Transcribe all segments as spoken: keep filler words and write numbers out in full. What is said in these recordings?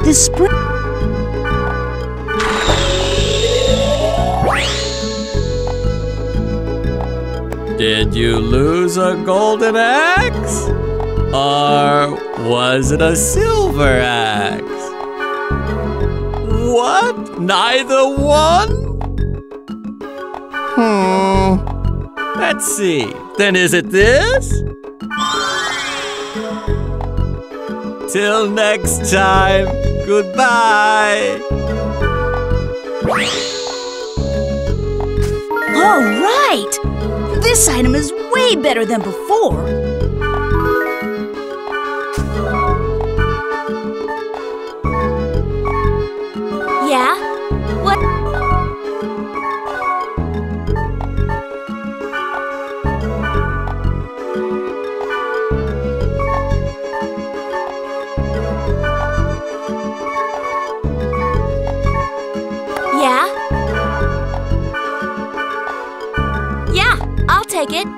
The spring. Did you lose a golden axe? Or was it a silver axe? What? Neither one? Hmm. Let's see. Then is it this? Till next time. Goodbye! Alright! This item is way better than before! Yeah? What? Take it.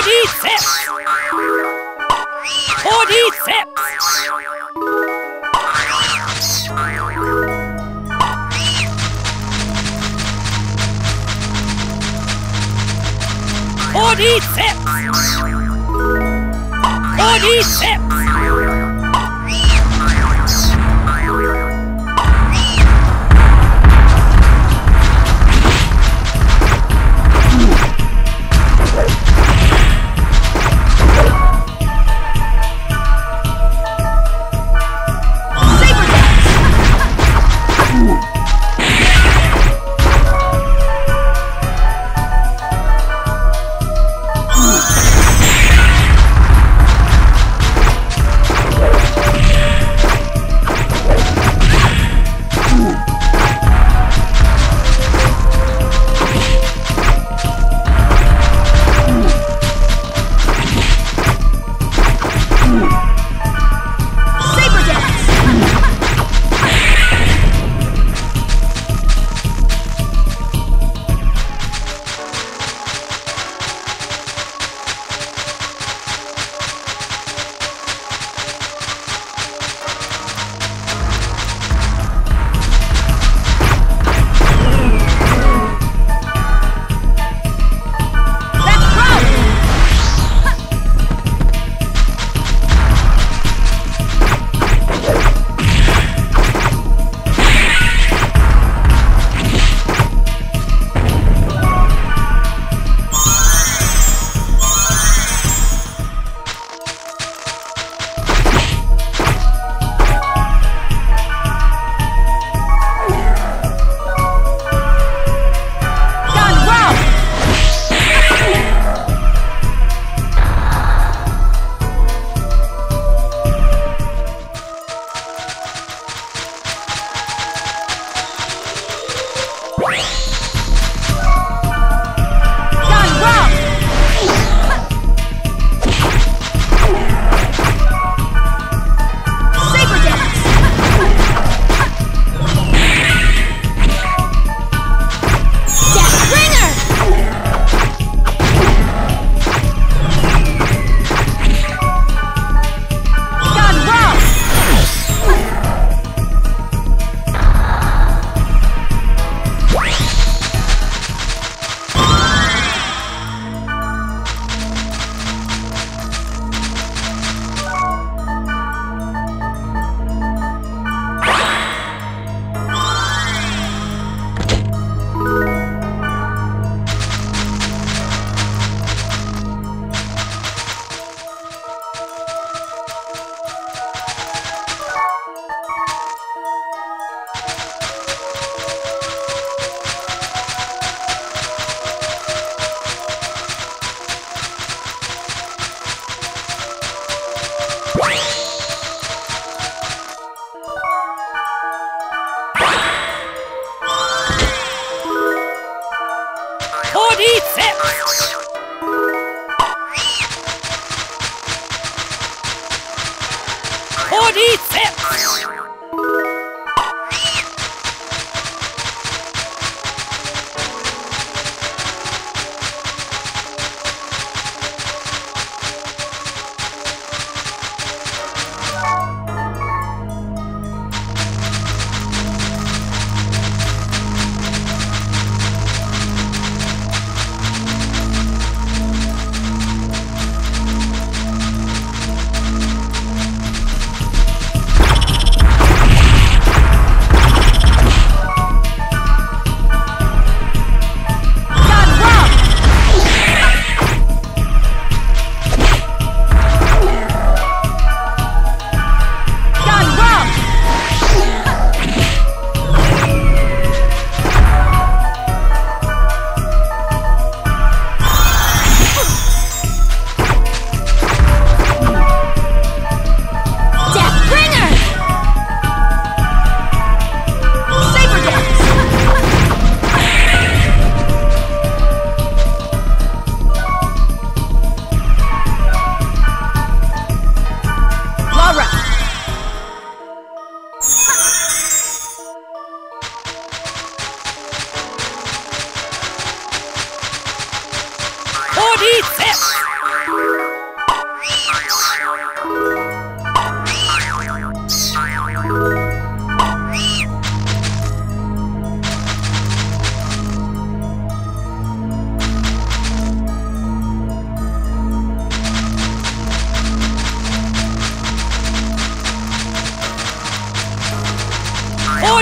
Cordyceps! Cordyceps! Cordyceps! Cordyceps! Cordyceps! Cordyceps! Cordyceps!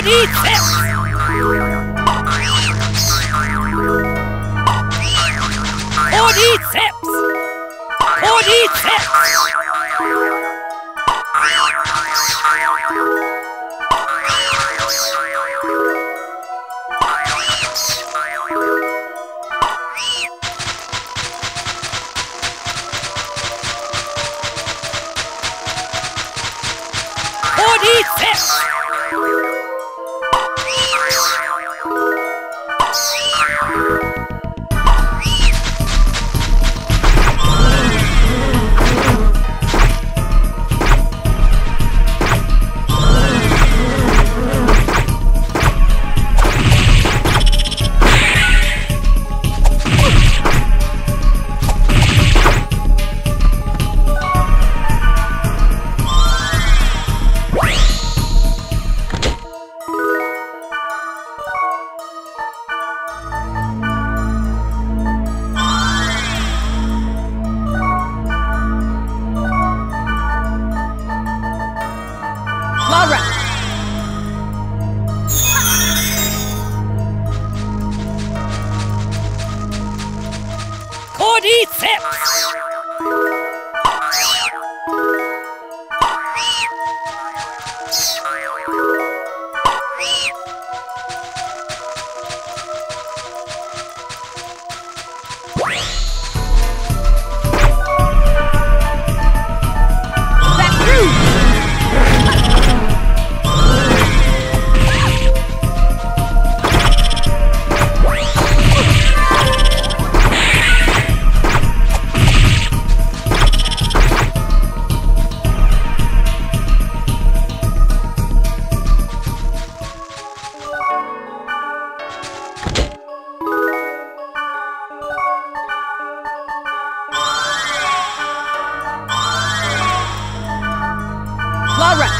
Don't eat sips! Don't eat sips! Don't eat sips! All right.